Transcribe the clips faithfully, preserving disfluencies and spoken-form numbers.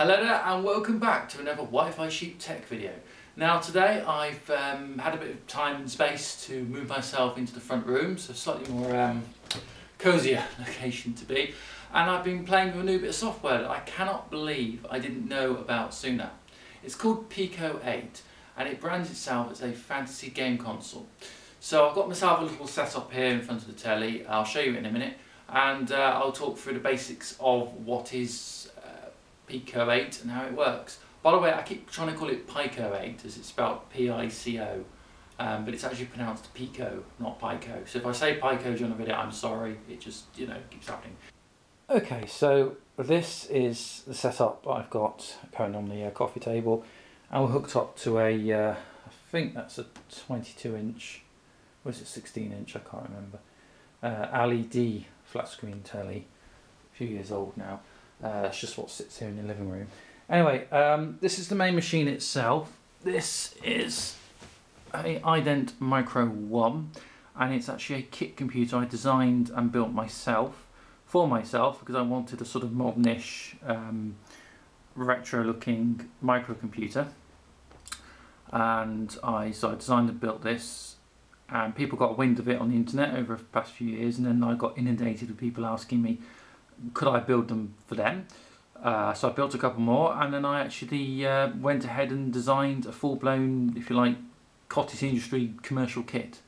Hello there and welcome back to another Wi-Fi Sheep tech video. Now today I've um, had a bit of time and space to move myself into the front room, so slightly more um, cosier location to be, and I've been playing with a new bit of software that I cannot believe I didn't know about sooner. It's called Pico eight and it brands itself as a fantasy game console. So I've got myself a little setup here in front of the telly, I'll show you in a minute, and uh, I'll talk through the basics of what is Pico eight and how it works. By the way, I keep trying to call it Pico eight as it's spelled P I C O, um, but it's actually pronounced Pico, not Pico. So if I say Pico during the video, I'm sorry, it just, you know, keeps happening. Okay, so this is the setup I've got going on the uh, coffee table, and we're hooked up to a, uh, I think that's a twenty-two inch, or is it sixteen inch, I can't remember, uh, L E D flat screen telly, a few years old now. Uh, that's just what sits here in the living room. Anyway, um, this is the main machine itself. This is an Ident Micro One, and it's actually a kit computer I designed and built myself, for myself, because I wanted a sort of modern-ish, um, retro-looking microcomputer. And I, so I designed and built this, and people got wind of it on the internet over the past few years, and then I got inundated with people asking me, could I build them for them? Uh, so I built a couple more, and then I actually uh, went ahead and designed a full-blown, if you like, cottage industry commercial kit,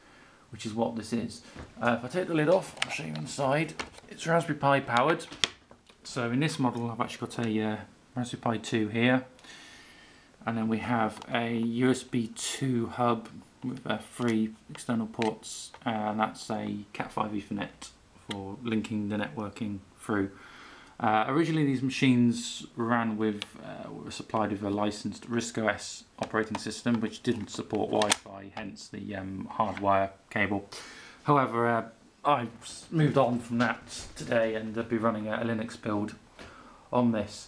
which is what this is. Uh, if I take the lid off, I'll show you inside. It's Raspberry Pi powered. So in this model, I've actually got a uh, Raspberry Pi two here, and then we have a U S B two hub with uh, three external ports, and that's a Cat five Ethernet for linking the networking through. Uh, originally these machines ran with, uh, were supplied with a licensed RISC O S operating system which didn't support Wi-Fi, hence the um, hardwire cable. However, uh, I've moved on from that today and I'll be running a, a Linux build on this.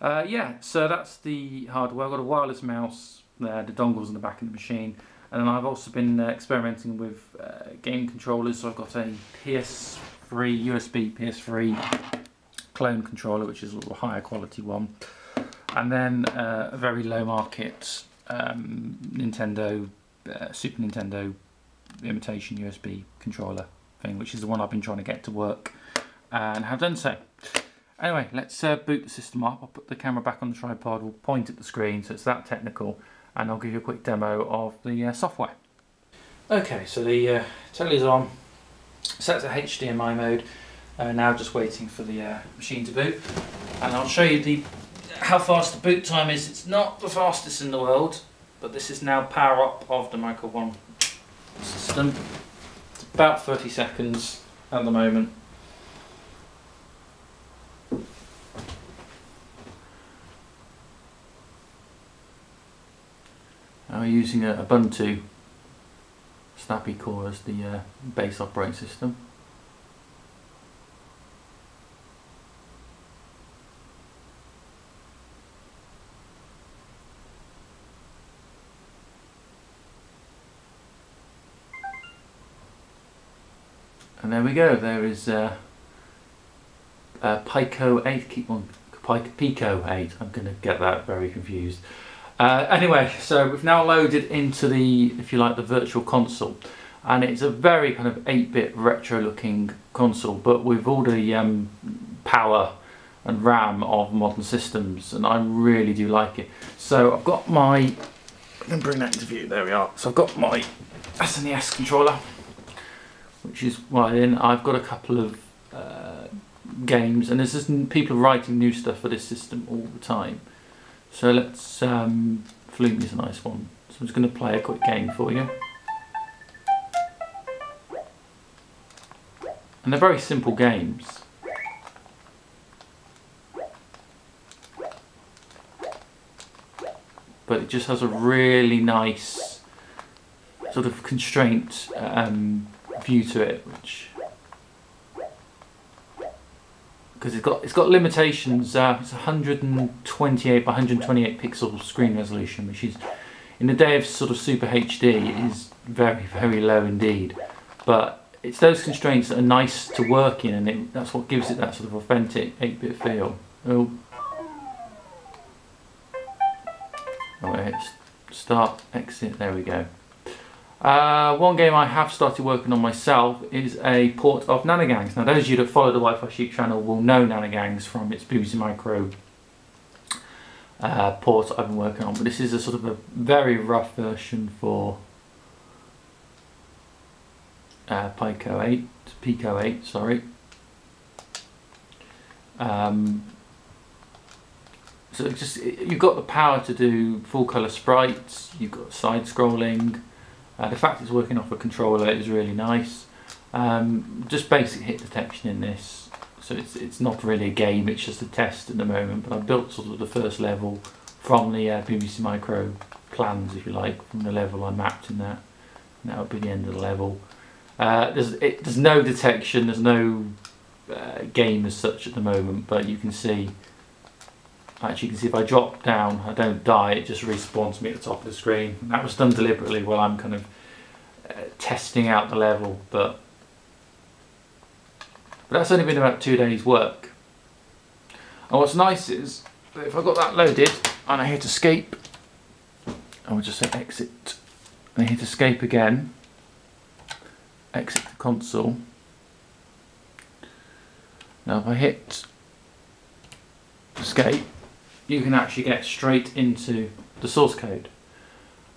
Uh, yeah, so that's the hardware. I've got a wireless mouse there, the dongles in the back of the machine, and then I've also been uh, experimenting with uh, game controllers, so I've got a P S U S B P S three clone controller, which is a little higher quality one, and then uh, a very low market um, Nintendo, uh, Super Nintendo imitation U S B controller thing, which is the one I've been trying to get to work and have done so. Anyway, let's uh, boot the system up. I'll put the camera back on the tripod, we'll point at the screen so it's that technical, and I'll give you a quick demo of the uh, software. Okay, so the uh, telly's on. Set to H D M I mode, uh, now just waiting for the uh, machine to boot, and I'll show you the how fast the boot time is. It's not the fastest in the world, but this is now power up of the Micro One system. It's about thirty seconds at the moment. Now we're using a Ubuntu Snappy Core as the uh, base operating system. And there we go, there is uh, uh, Pico eight, keep on, Pico eight, I'm going to get that very confused. Uh, anyway, so we've now loaded into the, if you like, the virtual console, and it's a very kind of eight bit retro-looking console, but with all the um, power and RAM of modern systems, and I really do like it. So I've got my, I'm going to bring that into view. There we are. So I've got my S N E S controller, which is right in. I've got a couple of uh, games, and there's just people writing new stuff for this system all the time. So let's, um, Flume is a nice one. So I'm just going to play a quick game for you. And they're very simple games. But it just has a really nice sort of constraint um, view to it, which... because it's got, it's got limitations, uh, it's one hundred twenty-eight by one hundred twenty-eight pixel screen resolution, which is, in the day of sort of Super H D, is very, very low indeed. But it's those constraints that are nice to work in, and it, that's what gives it that sort of authentic eight bit feel. Oh. Alright, start, exit, there we go. Uh, one game I have started working on myself is a port of Nanogangs. Now those of you that follow the Wi-Fi Sheep channel will know Nanogangs from its B B C Micro uh, port I've been working on, but this is a sort of a very rough version for uh, Pico eight, Pico eight, sorry. Um, so it's just, you've got the power to do full colour sprites, you've got side scrolling. Uh, the fact it's working off a controller is really nice. Um, just basic hit detection in this, so it's it's not really a game, it's just a test at the moment. But I built sort of the first level from the uh, B B C Micro plans, if you like, from the level I mapped in that. And that would be the end of the level. Uh, there's it, there's no detection, there's no uh, game as such at the moment, but you can see. Actually, you can see if I drop down, I don't die, it just respawns me at the top of the screen. And that was done deliberately while I'm kind of uh, testing out the level, but, but that's only been about two days work. And what's nice is, that if I got that loaded, and I hit escape, I would just say exit, and I hit escape again, exit the console. Now if I hit escape, you can actually get straight into the source code.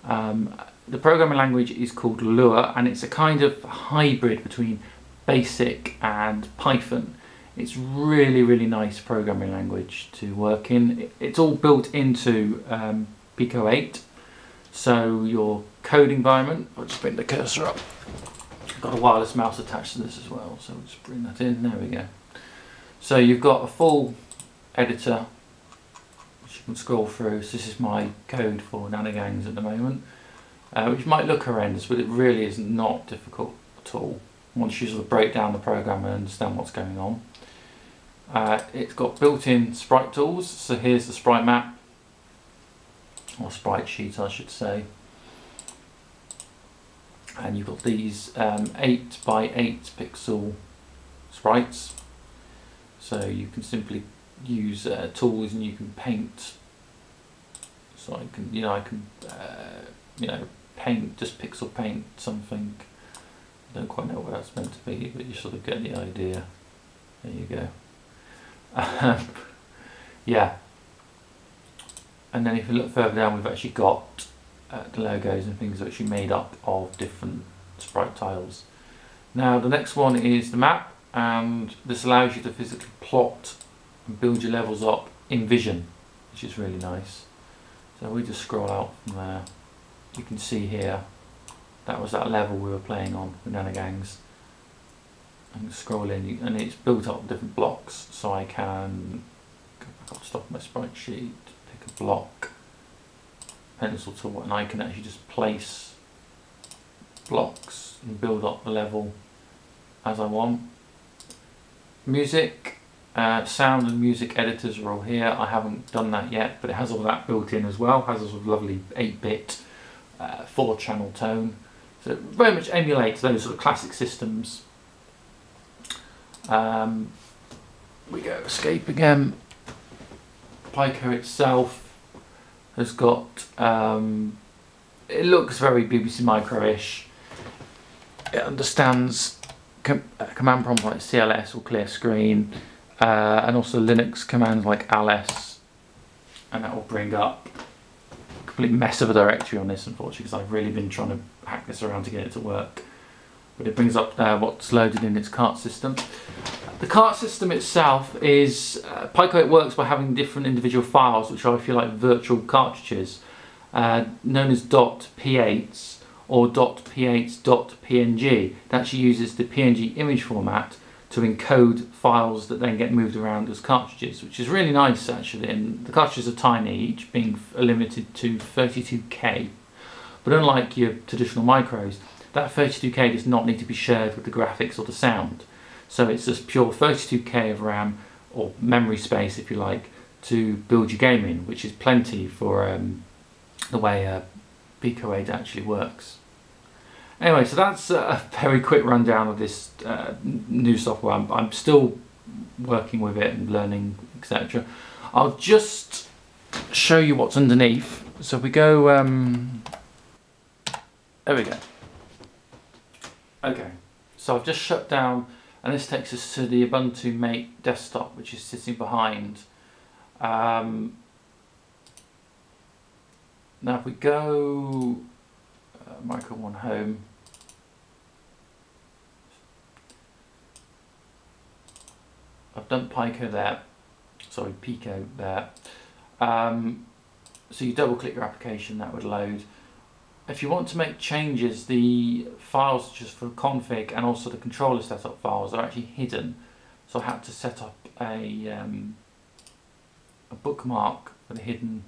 Um, the programming language is called Lua, and it's a kind of hybrid between BASIC and Python. It's really, really nice programming language to work in. It's all built into um, Pico eight, so your code environment, I'll just bring the cursor up. I've got a wireless mouse attached to this as well, so I'll just bring that in, there we go. So you've got a full editor, which you can scroll through. So this is my code for Nanogangs at the moment, uh, which might look horrendous, but it really is not difficult at all. Once you sort of break down the program and understand what's going on. Uh, it's got built-in sprite tools, so here's the sprite map, or sprite sheet I should say. And you've got these um, eight by eight pixel sprites, so you can simply use uh, tools and you can paint. So I can, you know, I can, uh, you know, paint, just pixel paint something. I don't quite know what that's meant to be, but you sort of get the idea. There you go. Um, yeah. And then if you look further down, we've actually got uh, the logos and things actually made up of different sprite tiles. Now the next one is the map, and this allows you to physically plot and build your levels up in Vision, which is really nice. So we just scroll out from there. You can see here, that was that level we were playing on with Nanogangs. And scroll in, and it's built up different blocks, so I can go back up, stop my sprite sheet, pick a block, pencil tool, and I can actually just place blocks and build up the level as I want. Music. Uh, sound and music editors are all here. I haven't done that yet, but it has all that built in as well. It has a sort of lovely eight bit uh, four channel tone. So it very much emulates those sort of classic systems. Um, we go escape again. Pico itself has got, um, it looks very B B C Micro-ish. It understands com uh, command prompts like C L S or clear screen. Uh, and also Linux commands like ls, and that will bring up a complete mess of a directory on this, unfortunately, because I've really been trying to hack this around to get it to work. But it brings up uh, what's loaded in its cart system. The cart system itself is, uh, Pico eight works by having different individual files, which are, if you like, virtual cartridges, uh, known as .p eights or .p eights dot p n g. That actually uses the P N G image format to encode files that then get moved around as cartridges, which is really nice actually. And the cartridges are tiny, each being limited to thirty-two K. But unlike your traditional micros, that thirty-two K does not need to be shared with the graphics or the sound. So it's just pure thirty-two K of RAM, or memory space if you like, to build your game in, which is plenty for um, the way uh, Pico eight actually works. Anyway, so that's a very quick rundown of this uh, new software. I'm, I'm still working with it and learning, et cetera. I'll just show you what's underneath. So we go, um, there we go. Okay, so I've just shut down, and this takes us to the Ubuntu Mate desktop, which is sitting behind. Um, now if we go uh, Micro One Home, I've done Pico there, sorry, Pico there. Um, so you double click your application, that would load. If you want to make changes, the files just for config and also the controller setup files are actually hidden. So I had to set up a, um, a bookmark for the hidden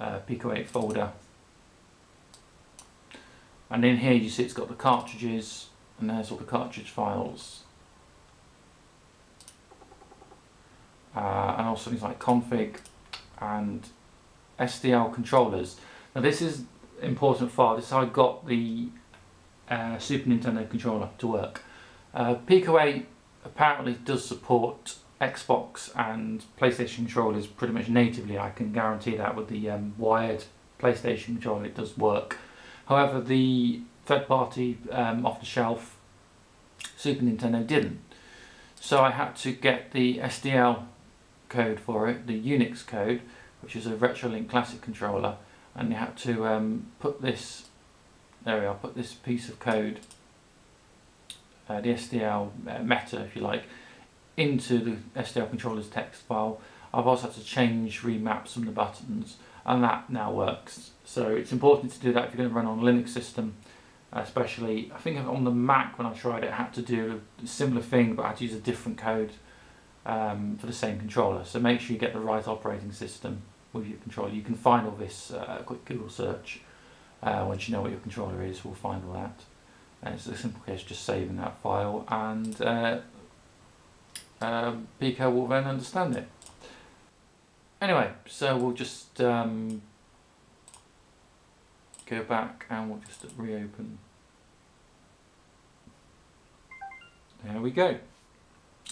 uh, Pico eight folder. And in here you see it's got the cartridges, and there's all the cartridge files. Uh, and also things like config and S D L controllers. Now this is an important file. This is how I got the uh, Super Nintendo controller to work. Uh, Pico eight apparently does support Xbox and PlayStation controllers pretty much natively. I can guarantee that with the um, wired PlayStation controller it does work. However, the third party um, off the shelf Super Nintendo didn't. So I had to get the S D L code for it, the Unix code, which is a RetroLink classic controller, and you had to um, put this, there we are, put this piece of code, uh, the S D L uh, meta if you like, into the S D L controller's text file. I've also had to change, remap some of the buttons, and that now works. So it's important to do that if you're going to run on a Linux system. Especially, I think on the Mac when I tried it, I had to do a similar thing, but I had to use a different code um, for the same controller. So make sure you get the right operating system with your controller. You can find all this uh, quick Google search. Uh, once you know what your controller is, we'll find all that. And it's a simple case of just saving that file, and uh, uh, Pico will then understand it. Anyway, so we'll just um, go back and we'll just reopen. There we go.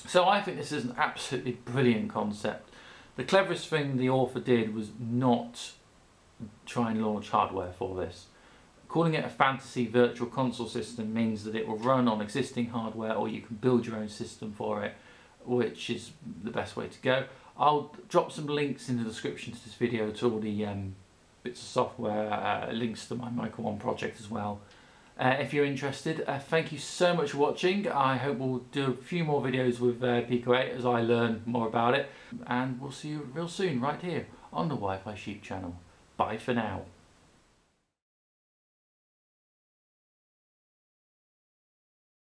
So I think this is an absolutely brilliant concept. The cleverest thing the author did was not try and launch hardware for this. Calling it a fantasy virtual console system means that it will run on existing hardware, or you can build your own system for it, which is the best way to go. I'll drop some links in the description to this video to all the um, bits of software, uh, links to my Micro One project as well. Uh, if you're interested, uh, thank you so much for watching. I hope we'll do a few more videos with uh, Pico eight as I learn more about it. And we'll see you real soon right here on the Wi-Fi Sheep channel. Bye for now.